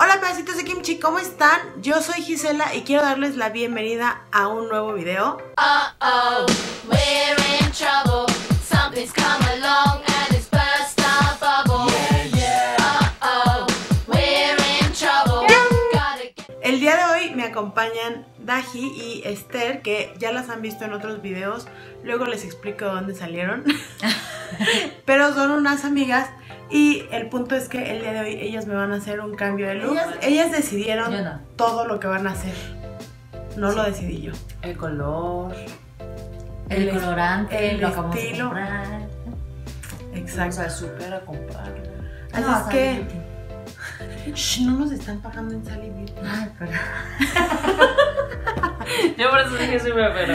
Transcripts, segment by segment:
Hola pedacitos de kimchi, ¿cómo están? Yo soy Gisela y quiero darles la bienvenida a un nuevo video. El día de hoy me acompañan Daji y Esther, que ya las han visto en otros videos, luego les explico dónde salieron. Pero son unas amigas y el punto es que el día de hoy ellas me van a hacer un cambio de look. Ellas decidieron todo lo que van a hacer. No lo decidí yo. El color, el colorante, el estilo. Exacto. Vamos al súper a comprar. Así es que... Shh, no nos están pagando en Sally Beauty. Ay, pero... Yo por eso dije súper, pero...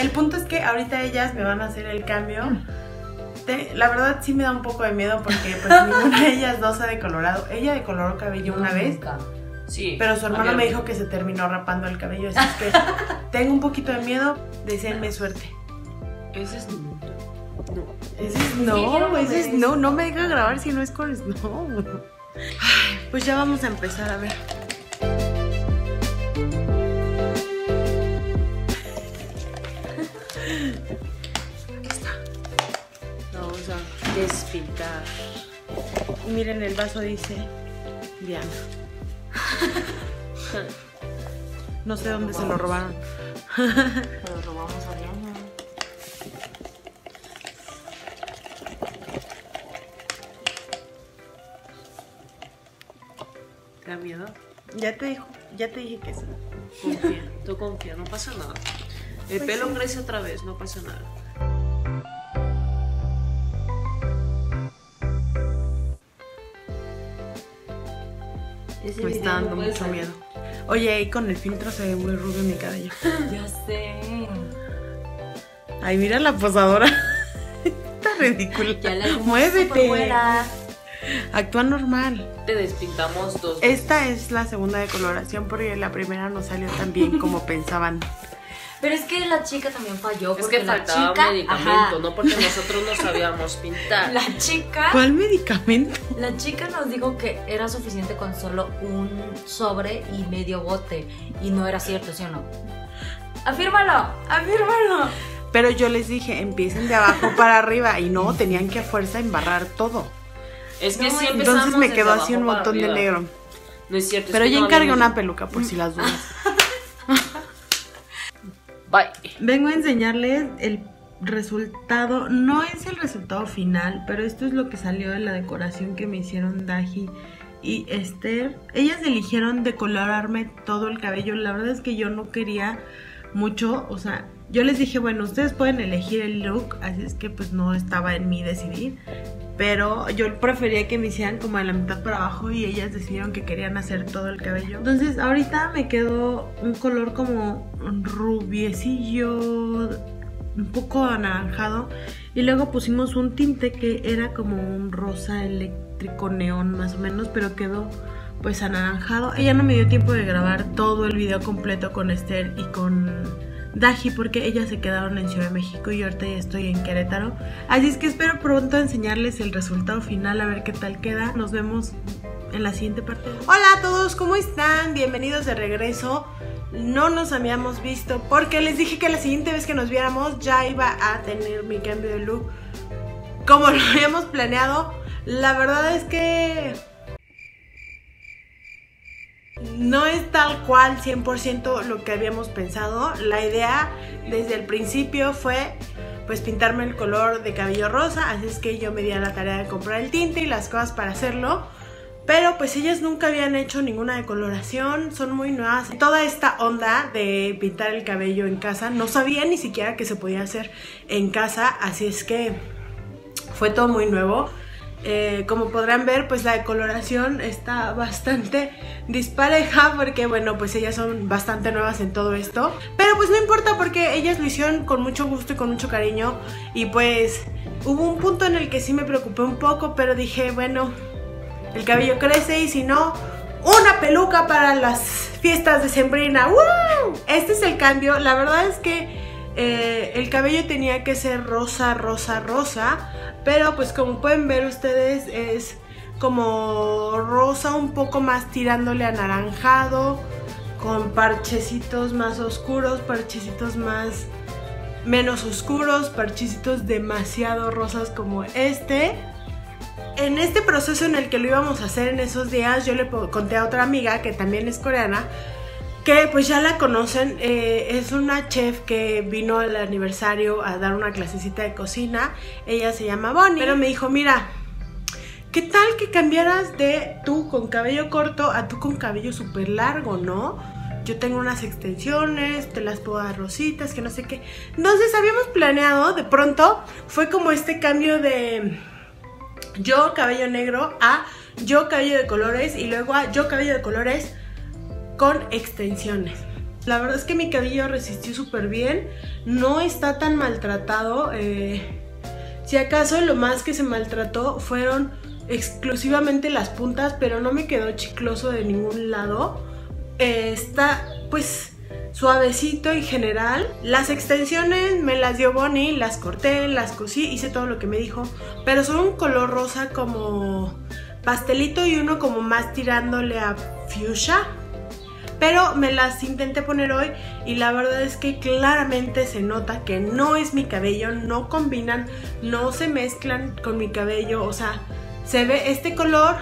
El punto es que ahorita ellas me van a hacer el cambio. La verdad sí me da un poco de miedo porque pues ninguna de ellas dos ha decolorado. Ella decoloró cabello una vez. Sí. Pero su hermano me dijo que se terminó rapando el cabello. Así es que tengo un poquito de miedo. Deseenme suerte. Ese es... Ese es no. No me deja grabar si no es con no. Pues ya vamos a empezar, a ver. Aquí está. Vamos a despintar. Miren, el vaso dice Diana. No sé dónde se lo robaron. Pero robamos a Diana. ¿Te da miedo? Ya te dije que sí. Confía, tú confía, no pasa nada. El pues pelo crece otra vez, no pasa nada. Me está dando mucho miedo. Oye, ahí con el filtro se ve muy rubio mi cabello. Ya sé. Ay, mira la posadora. Está ridícula. Muévete. Actúa normal. Te despintamos dos veces. Esta es la segunda decoloración porque la primera no salió tan bien como pensaban. Pero es que la chica también falló. Es que faltaba medicamento, ajá. No porque nosotros no sabíamos pintar. La chica... ¿Cuál medicamento? La chica nos dijo que era suficiente con solo un sobre y medio bote. Y no era cierto, ¿sí o no? ¡Afírmalo! ¡Afírmalo! Pero yo les dije, empiecen de abajo para arriba. Y no, tenían que a fuerza embarrar todo. Es que no, sí empezamos. Entonces me quedó así un montón de negro. No es cierto. Pero es que ya no encargué una peluca por si las dudas. Bye. Vengo a enseñarles el resultado. No es el resultado final, pero esto es lo que salió de la decoración que me hicieron Daji y Esther. Ellas eligieron decolorarme todo el cabello. La verdad es que yo no quería mucho, o sea... Yo les dije, bueno, ustedes pueden elegir el look, así es que pues no estaba en mí decidir, pero yo prefería que me hicieran como a la mitad para abajo y ellas decidieron que querían hacer todo el cabello. Entonces ahorita me quedó un color como rubiecillo, un poco anaranjado, y luego pusimos un tinte que era como un rosa eléctrico neón más o menos, pero quedó... pues anaranjado. Ella no me dio tiempo de grabar todo el video completo con Esther y con Daji porque ellas se quedaron en Ciudad de México y ahorita ya estoy en Querétaro. Así es que espero pronto enseñarles el resultado final, a ver qué tal queda. Nos vemos en la siguiente parte. Hola a todos, ¿cómo están? Bienvenidos de regreso. No nos habíamos visto porque les dije que la siguiente vez que nos viéramos ya iba a tener mi cambio de look como lo habíamos planeado. La verdad es que... no es tal cual 100% lo que habíamos pensado. La idea desde el principio fue pues pintarme el color de cabello rosa, así es que yo me di a la tarea de comprar el tinte y las cosas para hacerlo. Pero pues ellas nunca habían hecho ninguna decoloración, son muy nuevas. Toda esta onda de pintar el cabello en casa, no sabía ni siquiera que se podía hacer en casa, así es que fue todo muy nuevo. Como podrán ver, pues la decoloración está bastante dispareja porque, bueno, pues ellas son bastante nuevas en todo esto. Pero pues no importa porque ellas lo hicieron con mucho gusto y con mucho cariño. Y pues hubo un punto en el que sí me preocupé un poco, pero dije, bueno, el cabello crece y si no, una peluca para las fiestas de sembrina. ¡Woo! Este es el cambio. La verdad es que... el cabello tenía que ser rosa, rosa, rosa, pero pues como pueden ver ustedes es como rosa un poco más tirándole a anaranjado, con parchecitos más oscuros, parchecitos más menos oscuros, parchecitos demasiado rosas como este. En este proceso en el que lo íbamos a hacer en esos días, yo le conté a otra amiga que también es coreana, que pues ya la conocen, es una chef que vino al aniversario a dar una clasecita de cocina. Ella se llama Bonnie, pero me dijo, mira, ¿qué tal que cambiaras de tú con cabello corto a tú con cabello súper largo, no? Yo tengo unas extensiones, te las puedo dar rositas, que no sé qué. Entonces habíamos planeado, de pronto, fue como este cambio de yo cabello negro a yo cabello de colores y luego a yo cabello de colores con extensiones. La verdad es que mi cabello resistió súper bien, no está tan maltratado. Si acaso lo más que se maltrató fueron exclusivamente las puntas, pero no me quedó chicloso de ningún lado. Está pues suavecito en general. Las extensiones me las dio Bonnie, las corté, las cosí, hice todo lo que me dijo, pero son un color rosa como pastelito y uno como más tirándole a fuchsia. Pero me las intenté poner hoy y la verdad es que claramente se nota que no es mi cabello, no combinan, no se mezclan con mi cabello. O sea, se ve este color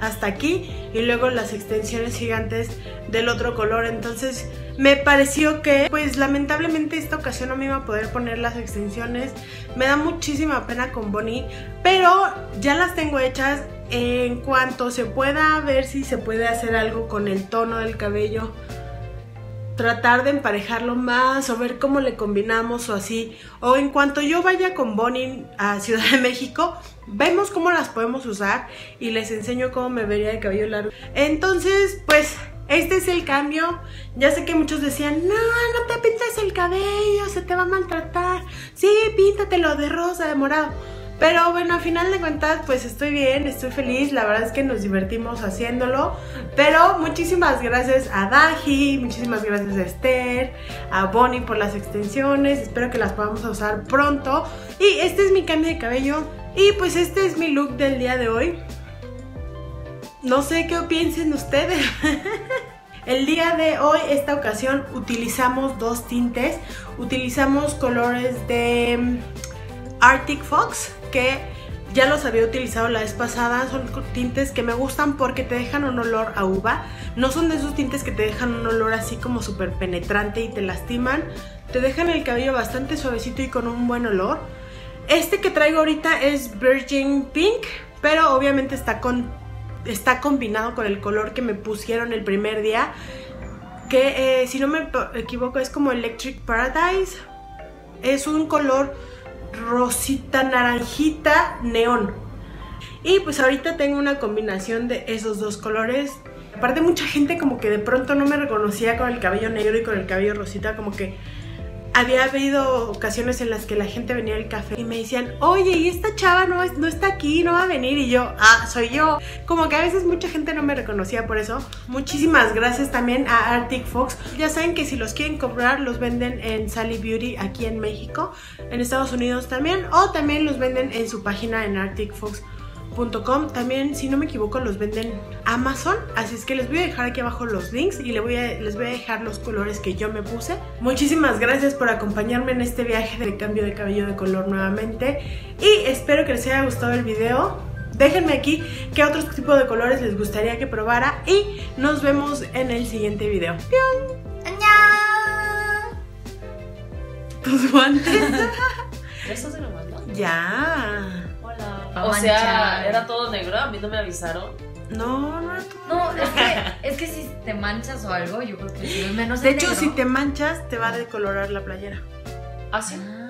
hasta aquí y luego las extensiones gigantes del otro color. Entonces me pareció que, pues lamentablemente esta ocasión no me iba a poder poner las extensiones. Me da muchísima pena con Bonnie, pero ya las tengo hechas. En cuanto se pueda, a ver si se puede hacer algo con el tono del cabello, tratar de emparejarlo más o ver cómo le combinamos o así. O en cuanto yo vaya con Bonnie a Ciudad de México, vemos cómo las podemos usar y les enseño cómo me vería el cabello largo. Entonces, pues este es el cambio. Ya sé que muchos decían, no, no te pintes el cabello, se te va a maltratar. Sí, píntatelo de rosa, de morado. Pero bueno, a final de cuentas, pues estoy bien, estoy feliz. La verdad es que nos divertimos haciéndolo. Pero muchísimas gracias a Daji, muchísimas gracias a Esther, a Bonnie por las extensiones. Espero que las podamos usar pronto. Y este es mi cambio de cabello. Y pues este es mi look del día de hoy. No sé qué piensen ustedes. El día de hoy, esta ocasión, utilizamos dos tintes. Utilizamos colores de Arctic Fox, que ya los había utilizado la vez pasada. Son tintes que me gustan porque te dejan un olor a uva. No son de esos tintes que te dejan un olor así como súper penetrante y te lastiman. Te dejan el cabello bastante suavecito y con un buen olor. Este que traigo ahorita es Virgin Pink, pero obviamente está combinado con el color que me pusieron el primer día, que si no me equivoco es como Electric Paradise. Es un color rosita, naranjita, neón. Y pues ahorita tengo una combinación de esos dos colores. Aparte, mucha gente como que de pronto no me reconocía con el cabello negro y con el cabello rosita. Como que había habido ocasiones en las que la gente venía al café y me decían, oye, y esta chava no está aquí, no va a venir. Y yo, ah, soy yo. Como que a veces mucha gente no me reconocía por eso. Muchísimas gracias también a Arctic Fox. Ya saben que si los quieren comprar, los venden en Sally Beauty aquí en México, en Estados Unidos también, o también los venden en su página en arcticfox.com. También, si no me equivoco, los venden Amazon, así es que les voy a dejar aquí abajo los links y les voy a dejar los colores que yo me puse. Muchísimas gracias por acompañarme en este viaje de cambio de cabello de color nuevamente y espero que les haya gustado el video. Déjenme aquí qué otros tipos de colores les gustaría que probara y nos vemos en el siguiente video. ¡Pion! ¿Tus guantes? ¿Eso se lo mandó? Ya. Hola. O sea, ¿era todo negro? A mí no me avisaron. No, no era todo. No, es que si te manchas o algo, yo creo que sí, menos de hecho, negro. Si te manchas, te va a decolorar la playera. ¿Ah, sí? Ah.